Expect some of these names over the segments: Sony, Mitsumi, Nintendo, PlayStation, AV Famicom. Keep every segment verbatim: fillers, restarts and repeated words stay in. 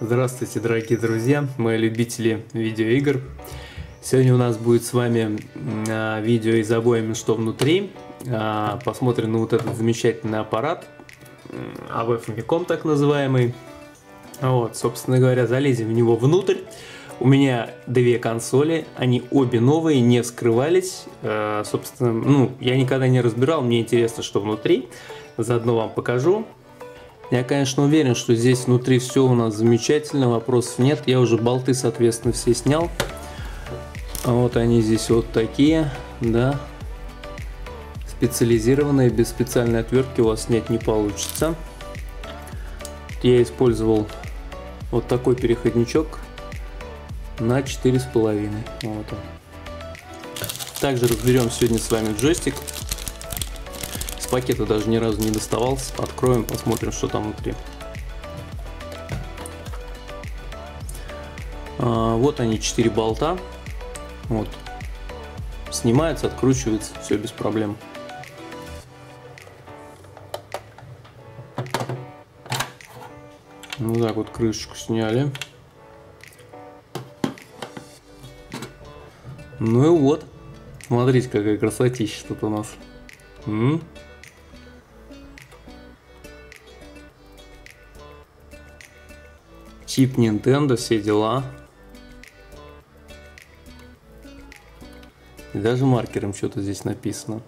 Здравствуйте, дорогие друзья, мои любители видеоигр. Сегодня у нас будет с вами видео из обоями «Что внутри». Посмотрим на вот этот замечательный аппарат, эй ви Famicom так называемый. Вот, собственно говоря, залезем в него внутрь. У меня две консоли, они обе новые, не вскрывались. Собственно, ну, я никогда не разбирал, мне интересно, что внутри. Заодно вам покажу. Я, конечно, уверен, что здесь внутри все у нас замечательно, вопросов нет. Я уже болты, соответственно, все снял. Вот они здесь вот такие, да. Специализированные, без специальной отвертки у вас снять не получится. Я использовал вот такой переходничок на четыре с половиной. Вот он. Также разберем сегодня с вами джойстик. Пакета даже ни разу не доставался. Откроем, посмотрим, что там внутри. А, вот они, четыре болта. Вот. Снимается, откручивается, все без проблем. Вот так вот крышечку сняли. Ну и вот. Смотрите, какая красотища тут у нас. М-м. Чип Nintendo, все дела. И даже маркером что-то здесь написано.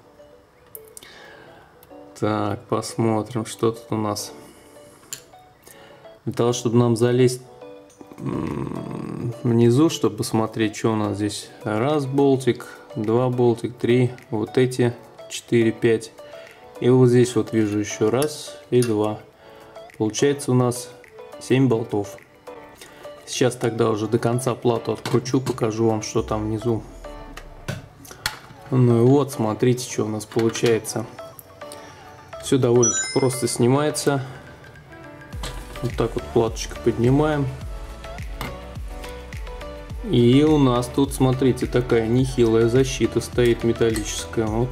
Так, посмотрим, что тут у нас. Для того, чтобы нам залезть внизу, чтобы посмотреть, что у нас здесь. Раз болтик, два болтик, три, вот эти, четыре, пять. И вот здесь вот вижу еще раз и два. Получается у нас семь болтов. Сейчас тогда уже до конца плату откручу, покажу вам, что там внизу. Ну и вот, смотрите, что у нас получается. Все довольно просто снимается. Вот так вот платочку поднимаем. И у нас тут, смотрите, такая нехилая защита стоит металлическая. Вот.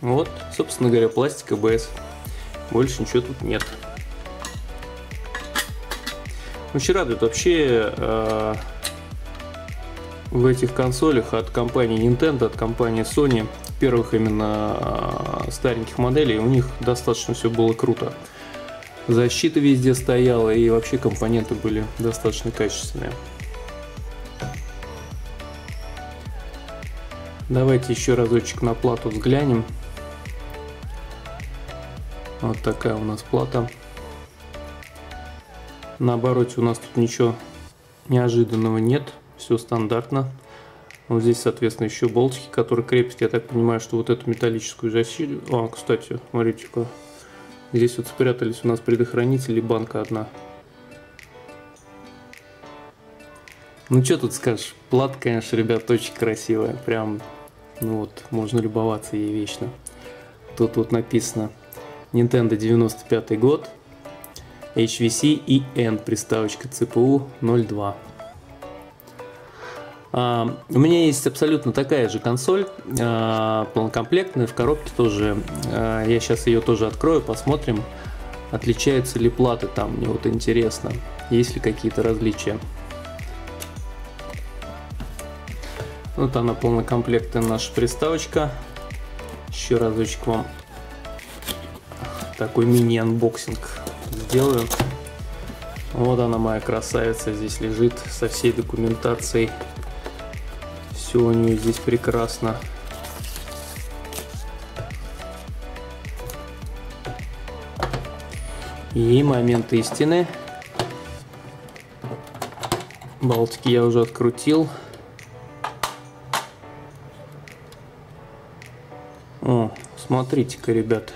Вот, собственно говоря, пластик эй би эс. Больше ничего тут нет. Очень радует вообще э, в этих консолях от компании Nintendo, от компании Sony, первых именно э, стареньких моделей, у них достаточно все было круто. Защита везде стояла, и вообще компоненты были достаточно качественные. Давайте еще разочек на плату взглянем. Вот такая у нас плата. На обороте у нас тут ничего неожиданного нет. Все стандартно. Вот здесь, соответственно, еще болтики, которые крепят. Я так понимаю, что вот эту металлическую защиту... А, кстати, смотрите-ка. Здесь вот спрятались у нас предохранители и банка одна. Ну, что тут скажешь. Плата, конечно, ребят, очень красивая. Прям, ну вот, можно любоваться ей вечно. Тут вот написано... Nintendo девяносто пятый год, эйч ви си и N, приставочка си пи ю ноль два. А, у меня есть абсолютно такая же консоль, а, полнокомплектная, в коробке тоже. А, я сейчас ее тоже открою, посмотрим, отличаются ли платы там, мне вот интересно, есть ли какие-то различия. Вот она, полнокомплектная наша приставочка. Еще разочек вам такой мини-анбоксинг сделаю. Вот она, моя красавица, здесь лежит со всей документацией. Все у нее здесь прекрасно. И момент истины. Болтики я уже открутил. О, смотрите-ка, ребят.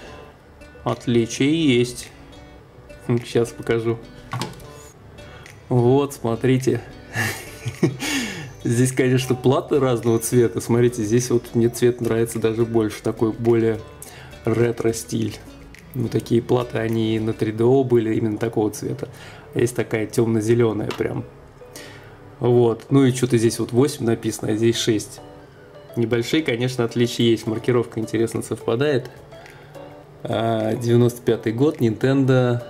Отличия есть. Сейчас покажу. Вот, смотрите. Здесь, конечно, платы разного цвета. Смотрите, здесь вот мне цвет нравится даже больше. Такой более ретро-стиль. Ну, такие платы, они на три дэ были именно такого цвета. А есть такая темно-зеленая прям. Вот. Ну и что-то здесь вот восемь написано, а здесь шесть. Небольшие, конечно, отличия есть. Маркировка, интересно, совпадает. девяносто пятый год, Nintendo,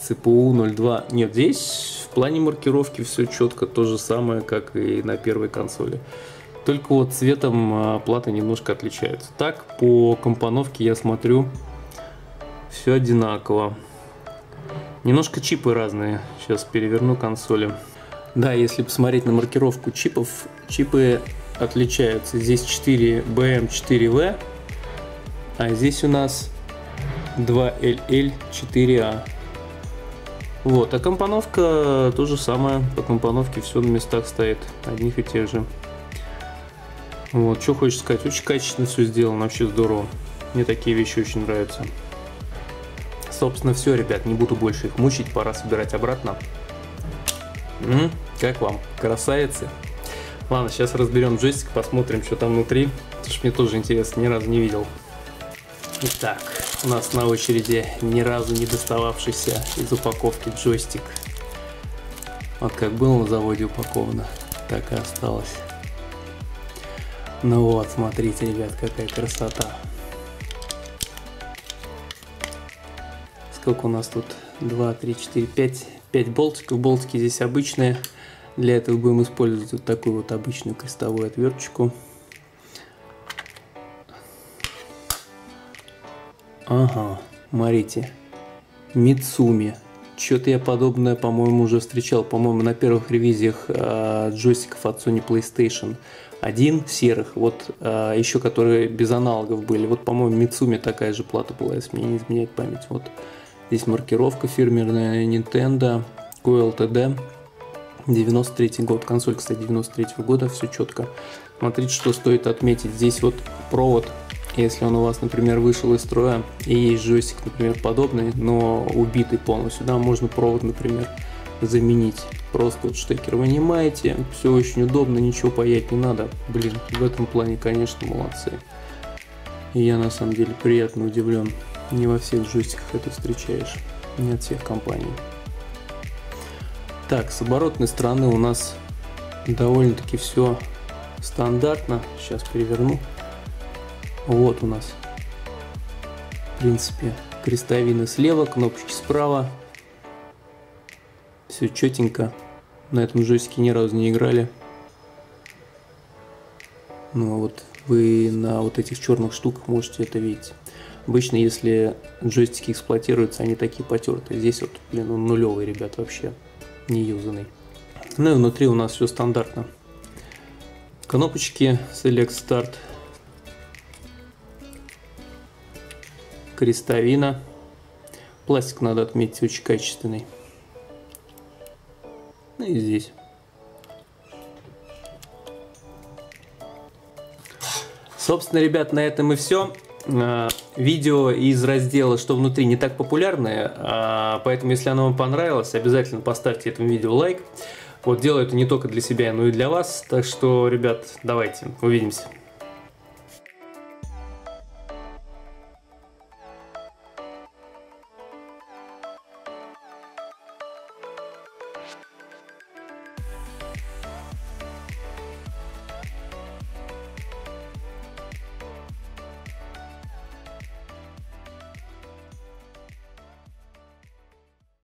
си пи ю ноль два. Нет, здесь в плане маркировки все четко то же самое, как и на первой консоли. Только вот цветом платы немножко отличаются. Так, по компоновке я смотрю, все одинаково. Немножко чипы разные. Сейчас переверну консоли. Да, если посмотреть на маркировку чипов, чипы отличаются. Здесь четыре бэ эм четыре вэ, а здесь у нас два эл эл четыре а. Вот, а компоновка то же самое. По компоновке все на местах стоит, одних и тех же. Вот, что хочешь сказать, очень качественно все сделано, вообще здорово. Мне такие вещи очень нравятся. Собственно, все, ребят, не буду больше их мучить, пора собирать обратно. М-м, как вам, красавицы? Ладно, сейчас разберем джойстик, посмотрим, что там внутри. Потому что мне тоже интересно, ни разу не видел. Итак, у нас на очереди ни разу не достававшийся из упаковки джойстик. Вот как было на заводе упаковано, так и осталось. Ну вот, смотрите, ребят, какая красота. Сколько у нас тут? два, три, четыре, пять. пять болтиков. Болтики здесь обычные. Для этого будем использовать вот такую вот обычную крестовую отверточку. Ага, смотрите. Mitsumi. Что-то я подобное, по-моему, уже встречал. По-моему, на первых ревизиях э, джойстиков от Sony PlayStation. Один серых, вот э, еще которые без аналогов были. Вот, по-моему, Mitsumi такая же плата была, если мне не изменяет память. Вот здесь маркировка фирменная Nintendo, ку эл тэ дэ, девяносто третий год. Консоль, кстати, девяносто третьего года, все четко. Смотрите, что стоит отметить. Здесь вот провод, если он у вас, например, вышел из строя, и есть джойстик, например, подобный, но убитый полностью, да, можно провод, например, заменить. Просто вот штекер вынимаете, все очень удобно, ничего паять не надо. Блин, в этом плане, конечно, молодцы. И я, на самом деле, приятно удивлен. Не во всех джойстиках это встречаешь, не от всех компаний. Так, с оборотной стороны у нас довольно-таки все стандартно. Сейчас переверну. Вот у нас, в принципе, крестовины слева, кнопочки справа. Все четенько. На этом джойстике ни разу не играли. Ну а вот вы на вот этих черных штуках можете это видеть. Обычно, если джойстики эксплуатируются, они такие потертые. Здесь вот, блин, он нулевый, ребят, вообще не юзанный. Ну и внутри у нас все стандартно. Кнопочки Select Start. Крестовина. Пластик, надо отметить, очень качественный. Ну и здесь. Собственно, ребят, на этом и все. Видео из раздела «Что внутри» не так популярное, поэтому, если оно вам понравилось, обязательно поставьте этому видео лайк. Вот, делаю это не только для себя, но и для вас. Так что, ребят, давайте, увидимся.